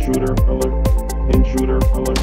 Intruder alert. Intruder alert.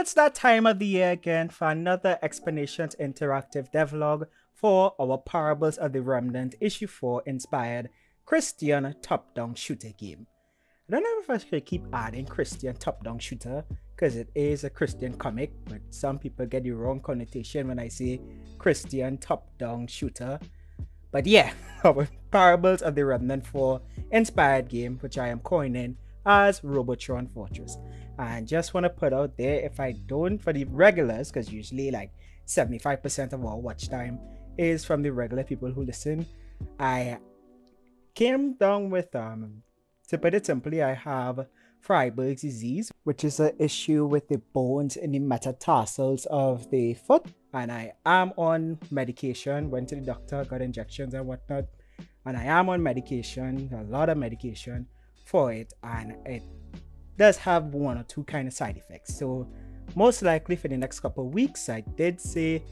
It's that time of the year again for another Explanations interactive devlog for our Parables of the Remnant Issue 4 inspired Christian top-down shooter game. I don't know if I should keep adding Christian top-down shooter because it is a Christian comic, but some people get the wrong connotation when I say Christian top-down shooter. But yeah, our Parables of the Remnant 4 inspired game, which I am coining as Robotron Fortress. And just want to put out there, if I don't, for the regulars, because usually like 75% of our watch time is from the regular people who listen, I came down with, to put it simply, I have Freiburg's disease, which is an issue with the bones in the metatarsals of the foot, and I am on medication. Went to the doctor, got injections and whatnot, and I am on medication, a lot of medication for it, and it does have one or two kind of side effects. So most likely for the next couple of weeks, I did say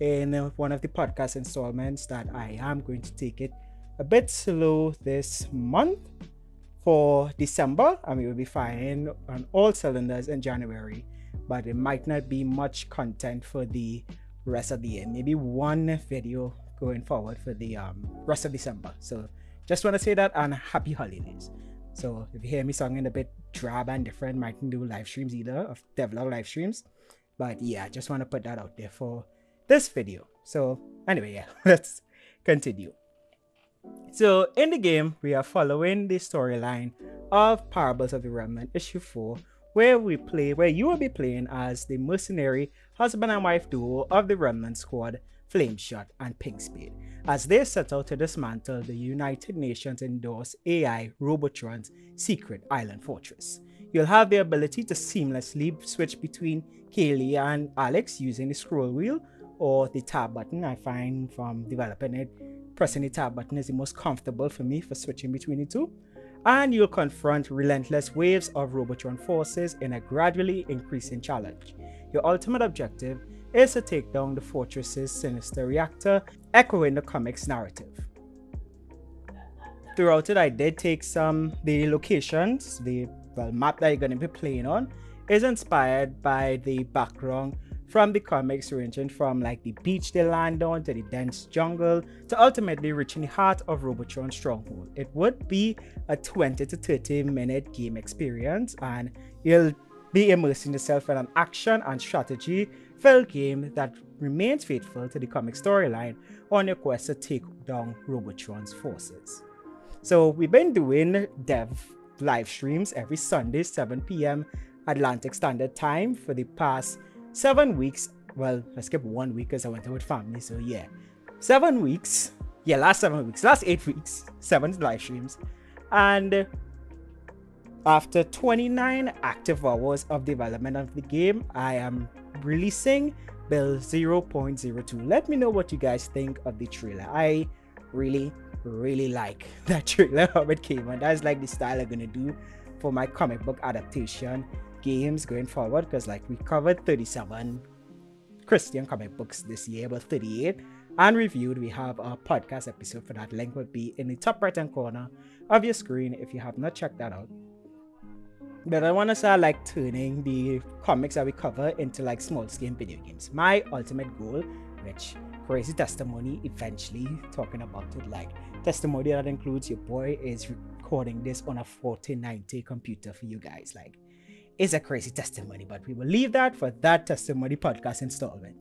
in one of the podcast installments that I am going to take it a bit slow this month for December, and we will be firing on all cylinders in January, but it might not be much content for the rest of the year, maybe one video going forward for the rest of December. So just want to say that, and happy holidays. So if you hear me singing a bit drab and different, mightn't do live streams either, of devlog live streams, but yeah, just want to put that out there for this video. So anyway, yeah, let's continue. So in the game, we are following the storyline of Parables of the Remnant Issue 4, where you will be playing as the mercenary husband and wife duo of the Remnant squad, Flameshot and Pinkspade, as they set out to dismantle the United Nations endorsed AI Robotron's secret island fortress. You'll have the ability to seamlessly switch between Kaylee and Alex using the scroll wheel or the tab button. I find from developing it, pressing the tab button is the most comfortable for me for switching between the two. And you'll confront relentless waves of Robotron forces in a gradually increasing challenge. Your ultimate objective is to take down the fortress's sinister reactor, echoing the comic's narrative. Throughout it, I did take the locations, the map that you're going to be playing on is inspired by the background from the comics, ranging from like the beach they land on to the dense jungle to ultimately reaching the heart of Robotron's stronghold. It would be a 20 to 30 minute game experience, and you'll be immersing yourself in an action and strategy filled game that remains faithful to the comic storyline on your quest to take down Robotron's forces. So we've been doing dev live streams every Sunday 7 p.m. Atlantic Standard Time for the past 7 weeks. Well, I skipped 1 week because I went out with family, so yeah, 7 weeks. Yeah, last 7 weeks, last 8 weeks, 7 live streams, and after 29 active hours of development of the game, I am releasing build 0.02. Let me know what you guys think of the trailer. I really like that trailer, how it came, and that's like the style I'm gonna do for my comic book adaptation games going forward, because like we covered 37 Christian comic books this year, but 38 and reviewed. We have a podcast episode for that. Link will be in the top right hand corner of your screen if you have not checked that out. But I want to start like turning the comics that we cover into like small scale video games. My ultimate goal, which crazy testimony eventually talking about it, like testimony that includes your boy is recording this on a 4090 computer for you guys. Like, it's a crazy testimony, but we will leave that for that testimony podcast installment.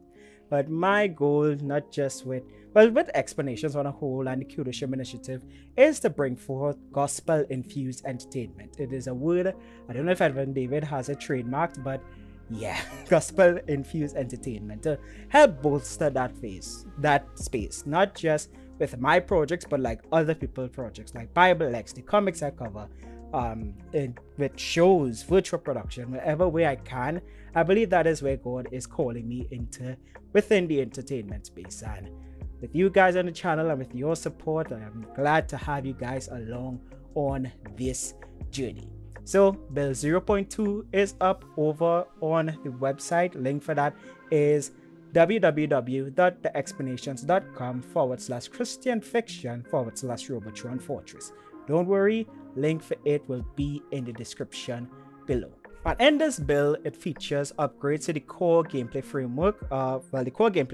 But my goal, not just with, well, with explanations on a whole and the Kudoshim Initiative, is to bring forth gospel-infused entertainment. It is a word, I don't know if Evan David has it trademarked, but yeah, gospel-infused entertainment to help bolster that phase, that space, not just with my projects, but like other people's projects, like BibleX, the comics I cover, with shows, virtual production, wherever way I can. I believe that is where God is calling me into, within the entertainment space. And with you guys on the channel and with your support, I am glad to have you guys along on this journey. So Bill 0.2 is up over on the website. Link for that is www.theexplanations.com/christianfiction/Robotron Fortress. Don't worry, link for it will be in the description below. And in this build, it features upgrades to the core gameplay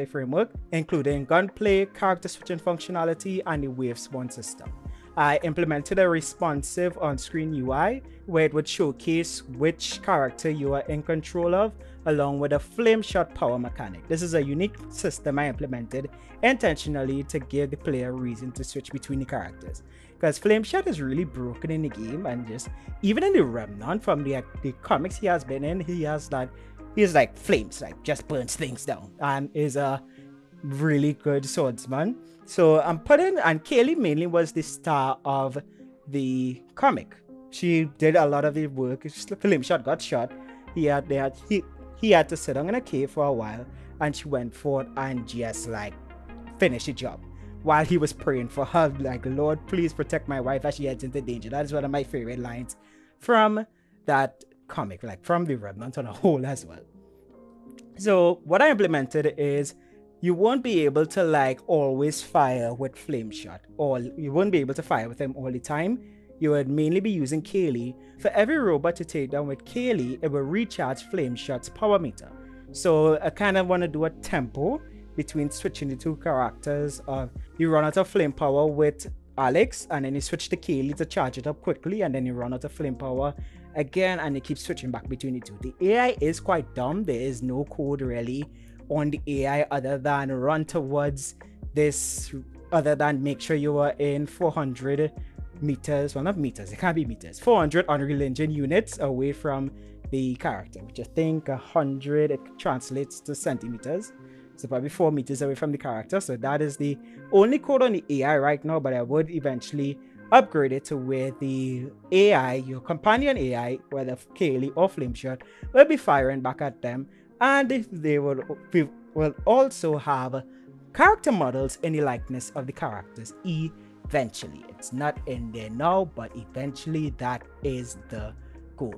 framework, including gunplay, character switching functionality, and the wave spawn system. I implemented a responsive on-screen UI where it would showcase which character you are in control of, along with a Flameshot power mechanic. This is a unique system I implemented intentionally to give the player a reason to switch between the characters, because Flameshot is really broken in the game, and just even in the Remnant from the comics he has been in, he is like flames, like just burns things down, and is a really good swordsman. So I'm putting, and Kaylee mainly was the star of the comic. She did a lot of the work. Flameshot got shot. He had to sit down in a cave for a while, and she went forth and just like finished the job while he was praying for her, like, Lord, please protect my wife as she heads into danger. That is one of my favorite lines from that comic, like from the Remnant on a whole as well. So what I implemented is, you won't be able to like always fire with Flameshot, or you won't be able to fire with him all the time. You would mainly be using Kaylee. For every robot to take down with Kaylee, it will recharge Flameshot's power meter. So I kind of want to do a tempo between switching the two characters. You run out of flame power with Alex, and then you switch to Kaylee to charge it up quickly, and then you run out of flame power again, and you keep switching back between the two. The AI is quite dumb. There is no code really on the AI other than run towards this, other than make sure you are in 400 meters, well, not meters, it can't be meters, 400 Unreal Engine units away from the character, which I think 100, it translates to centimeters, so probably 4 meters away from the character. So that is the only code on the AI right now, but I would eventually upgrade it to where the AI, your companion AI, whether Kaylee or Flameshot, will be firing back at them. And they will also have character models in the likeness of the characters eventually. It's not in there now, but eventually that is the goal.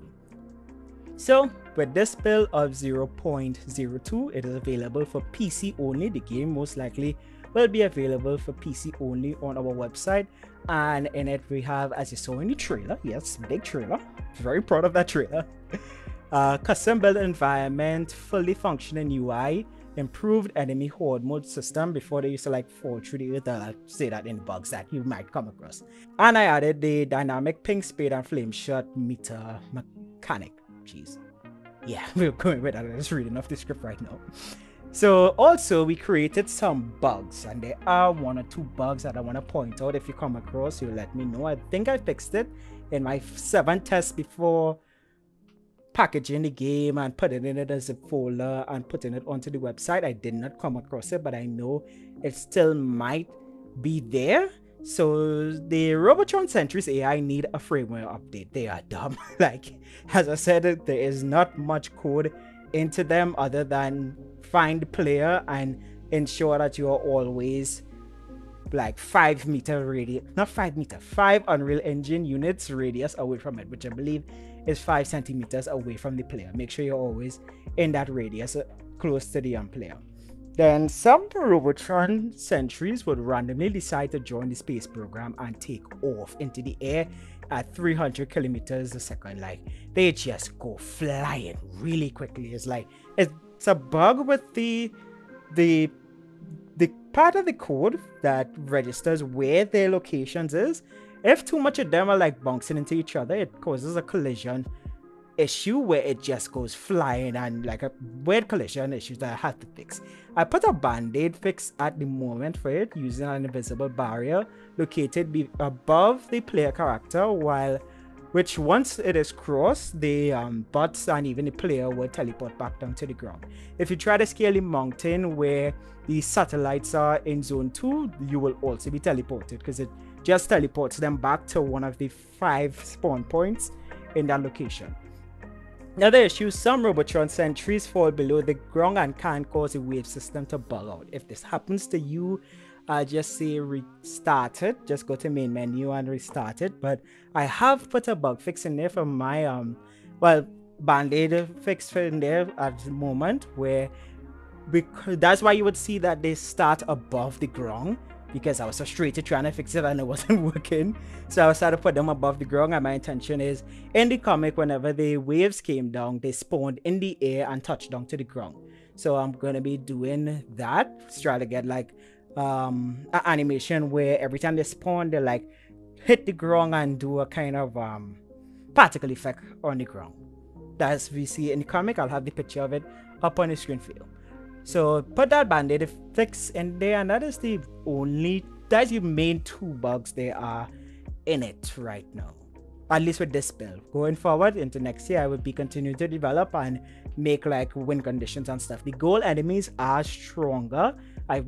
So with this build of 0.02, it is available for PC only. The game most likely will be available for PC only on our website. And in it we have, as you saw in the trailer, yes, big trailer, very proud of that trailer, custom build environment, fully functioning UI, improved enemy horde mode system. Before, they used to like fall through the earth. I'll say that in bugs that you might come across. And I added the dynamic Pinkspade and Flameshot meter mechanic. Jeez, yeah, we're going with that. I'm just reading off the script right now. So also we created some bugs, and there are one or two bugs that I want to point out. If you come across, you let me know. I think I fixed it in my 7 tests before packaging the game and putting it as a folder and putting it onto the website. I did not come across it, but I know it still might be there. So the Robotron Sentries AI need a firmware update. They are dumb. Like, as I said, there is not much code into them other than find player and ensure that you are always like 5 meter radius, not 5 meter, 5 Unreal Engine units radius away from it, which I believe is 5 centimeters away from the player. Make sure you're always in that radius close to the player. Then some Robotron sentries would randomly decide to join the space program and take off into the air, at 300 kilometers a second. Like, they just go flying really quickly. It's like, it's a bug with the part of the code that registers where their locations is. If too much of them are like bouncing into each other, it causes a collision issue where it just goes flying, and like a weird collision issue that I had to fix. I put a band-aid fix at the moment for it using an invisible barrier located above the player character, which once it is crossed, the bots and even the player will teleport back down to the ground. If you try to scale the mountain where the satellites are in zone 2, you will also be teleported, because it just teleports them back to one of the 5 spawn points in that location. Another issue, some Robotron sentries fall below the ground and can cause the wave system to bug out. If this happens to you, just say restart it. Just go to main menu and restart it. But I have put a bug fix in there for my band-aid fix in there at the moment, where that's why you would see that they start above the ground, because I was frustrated trying to fix it and it wasn't working. So I started to put them above the ground, and my intention is, in the comic, whenever the waves came down, they spawned in the air and touched down to the ground. So I'm going to be doing that. Let's try to get like an animation where every time they spawn, they like hit the ground and do a kind of particle effect on the ground. That's we see in the comic. I'll have the picture of it up on the screen for you. So put that band-aid fix in there, and that is the only, that's the main 2 bugs they are in it right now, at least with this build. Going forward into next year, I will be continuing to develop and make like win conditions and stuff. The goal enemies are stronger. I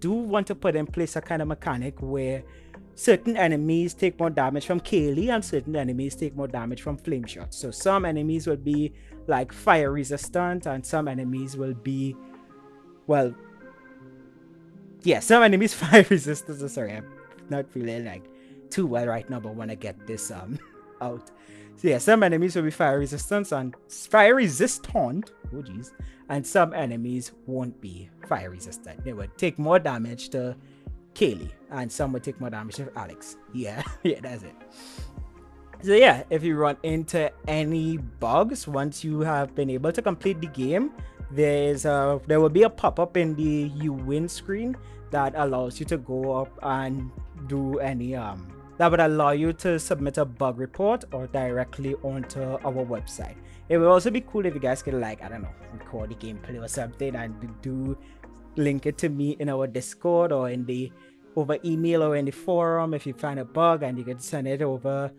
do want to put in place a kind of mechanic where certain enemies take more damage from Kaylee and certain enemies take more damage from Flameshot. So some enemies will be like fire resistant, and some enemies will be, well, yeah, some enemies fire resistance. Sorry, I'm not feeling like too well right now, but want to get this out. So yeah, some enemies will be fire resistant. Oh geez. And some enemies won't be fire resistant. They will take more damage to Kaylee, and some will take more damage to Alex. Yeah, yeah, that's it. So yeah, if you run into any bugs once you have been able to complete the game, there will be a pop-up in the you win screen that allows you to go up and do any that would allow you to submit a bug report or directly onto our website. It would also be cool if you guys could, like, I don't know, record the gameplay or something and do link it to me in our Discord or in the over email or in the forum. If you find a bug, and you can send the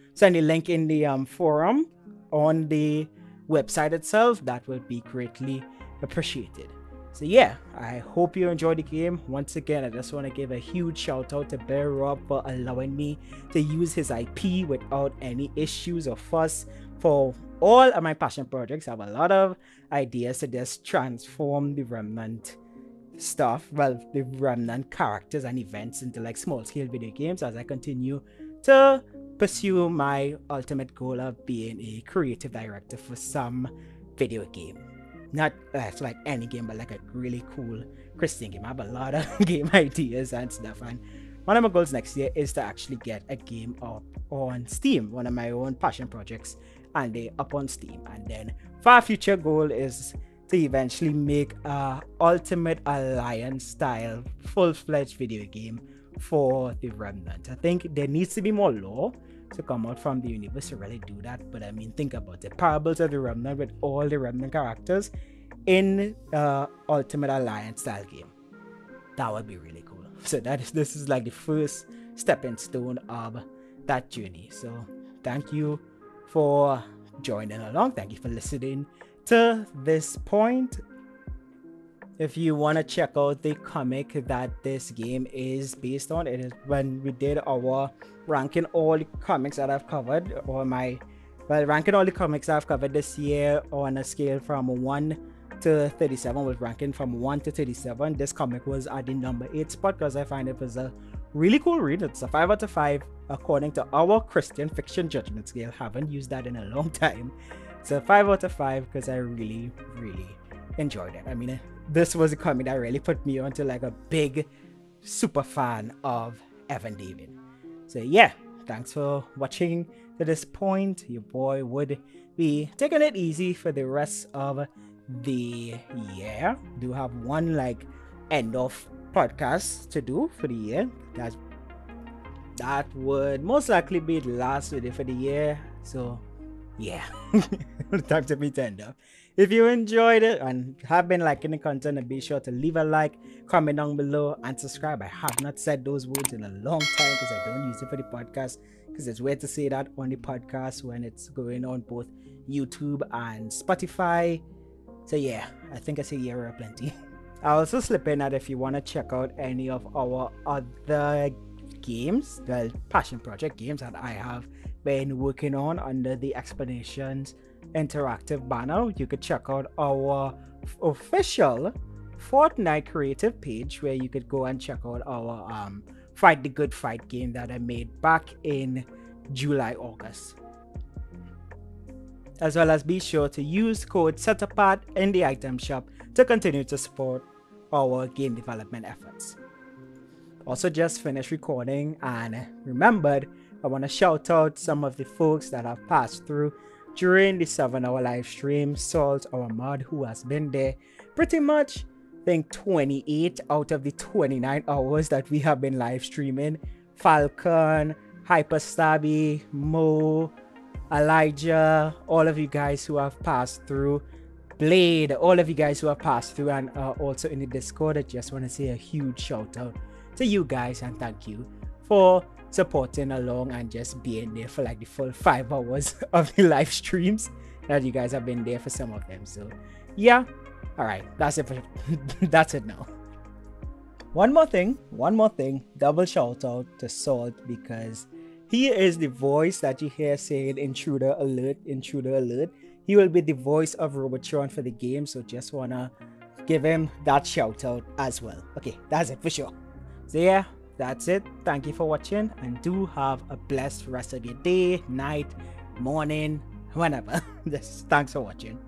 link in the forum on the website itself, that will be greatly appreciated. So yeah, I hope you enjoyed the game. Once again, I just want to give a huge shout out to Bear Rob for allowing me to use his IP without any issues or fuss for all of my passion projects. I have a lot of ideas to just transform the Remnant stuff, well, the Remnant characters and events into like small scale video games, as I continue to pursue my ultimate goal of being a creative director for some video game. Not like any game, but like a really cool Christian game. I have a lot of game ideas and stuff, and one of my goals next year is to actually get a game up on Steam, one of my own passion projects, and they up on Steam. And then far future goal is to eventually make a Ultimate Alliance style full-fledged video game for the Remnant. I think there needs to be more lore to come out from the universe to really do that, but I mean, think about it. Parables of the Remnant with all the Remnant characters in Ultimate Alliance style game. That would be really cool. So this is like the first stepping stone of that journey. So thank you for joining along. Thank you for listening to this point. If you want to check out the comic that this game is based on, it is when we did our ranking all the comics that I've covered, or my, well, ranking all the comics I've covered this year on a scale from 1 to 37, with ranking from 1 to 37. This comic was at the number 8 spot, because I find it was a really cool read. It's a 5 out of 5 according to our Christian fiction judgment scale. Haven't used that in a long time. It's a 5 out of 5 because I really, really enjoyed it. I mean, this was a comic that really put me onto like a big super fan of Evan David. So yeah, Thanks for watching to this point. Your boy would be taking it easy for the rest of the year. Do have one like end of podcast to do for the year. That would most likely be the last video for the year. So yeah, time to be tender. If you enjoyed it and have been liking the content, then be sure to leave a like, comment down below, and subscribe. I have not said those words in a long time because I don't use it for the podcast, because it's weird to say that on the podcast when it's going on both YouTube and Spotify. So yeah, I think I say yeah or plenty. I also slip in that if you want to check out any of our other games, the passion project games that I have been working on under the Explanations Interactive banner, you could check out our official Fortnite creative page, where you could go and check out our Fight the Good Fight game that I made back in July/August, as well as be sure to use code SETAPART in the item shop to continue to support our game development efforts. Also, just finished recording and remembered I want to shout out some of the folks that have passed through during the 7-hour live stream. Salt, our mod, who has been there pretty much, I think, 28 out of the 29 hours that we have been live streaming. Falcon, Hyper Stabby, Mo, Elijah, all of you guys who have passed through. Blade, all of you guys who have passed through and are also in the Discord. I just want to say a huge shout out to you guys and thank you for supporting along and just being there for like the full 5 hours of the live streams that you guys have been there for some of them. So yeah, all right, that's it for that's it now. One more thing, double shout out to Salt, because he is the voice that you hear saying intruder alert, intruder alert. He will be the voice of Robotron for the game, so just wanna give him that shout out as well. Okay, that's it for sure. So yeah, that's it. Thank you for watching and do have a blessed rest of your day, night, morning, whenever. Just thanks for watching.